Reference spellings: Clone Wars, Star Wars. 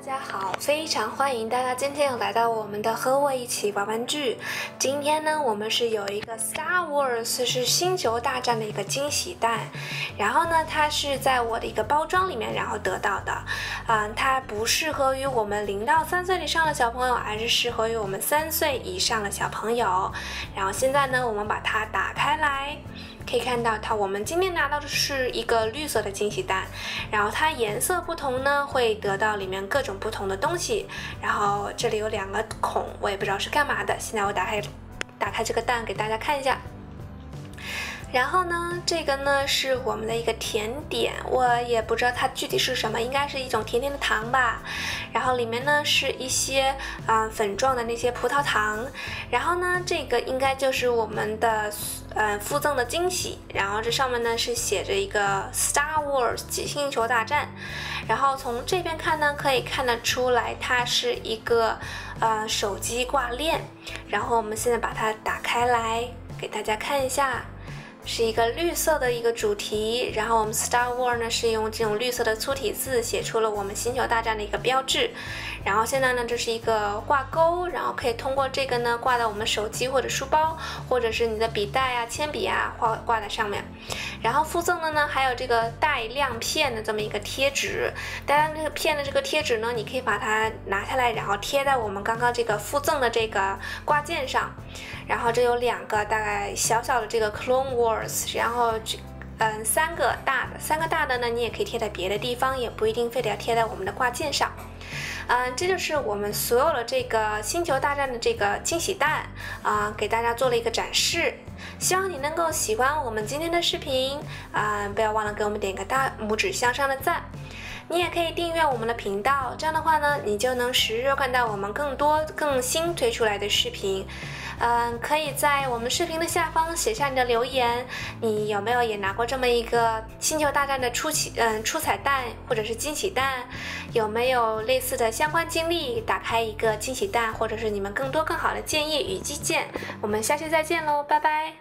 大家好，非常欢迎大家今天来到我们的和我一起玩玩具。今天呢，我们是有一个 Star Wars 是星球大战的一个惊喜蛋，然后呢，它是在我的一个包装里面然后得到的。它不适合于我们0到3岁以上的小朋友，还是适合于我们3岁以上的小朋友。然后现在呢，我们把它打开来。 可以看到它，我们今天拿到的是一个绿色的惊喜蛋，然后它颜色不同呢，会得到里面各种不同的东西。然后这里有2个孔，我也不知道是干嘛的。现在我打开这个蛋给大家看一下。然后呢，这个呢是我们的一个甜点，我也不知道它具体是什么，应该是一种甜甜的糖吧。然后里面呢是一些粉状的那些葡萄糖。然后呢，这个应该就是我们的。 附赠的惊喜，然后这上面呢是写着一个 Star Wars 星球大战，然后从这边看呢，可以看得出来它是一个手机挂链，然后我们现在把它打开来给大家看一下，是一个绿色的一个主题，然后我们 Star Wars 呢是用这种绿色的粗体字写出了我们星球大战的一个标志，然后现在呢这是一个挂钩，然后可以通过这个呢挂到我们手机或者书包，或者是你的笔袋啊、铅笔啊挂在上面。然后附赠的呢还有这个带亮片的这么一个贴纸，带亮片的这个贴纸呢，你可以把它拿下来，然后贴在我们刚刚这个附赠的这个挂件上。然后这有2个大概小小的这个 Clone Wars。 然后，三个大的呢，你也可以贴在别的地方，也不一定非得要贴在我们的挂件上。这就是我们所有的这个星球大战的这个惊喜蛋给大家做了一个展示。希望你能够喜欢我们今天的视频不要忘了给我们点个大拇指向上的赞。你也可以订阅我们的频道，这样的话呢，你就能时刻看到我们更多更新推出来的视频。可以在我们视频的下方写下你的留言，你有没有也拿过这么一个星球大战的出彩蛋或者是惊喜蛋？有没有类似的相关经历？打开一个惊喜蛋，或者是你们更多更好的建议与意见。我们下期再见喽，拜拜。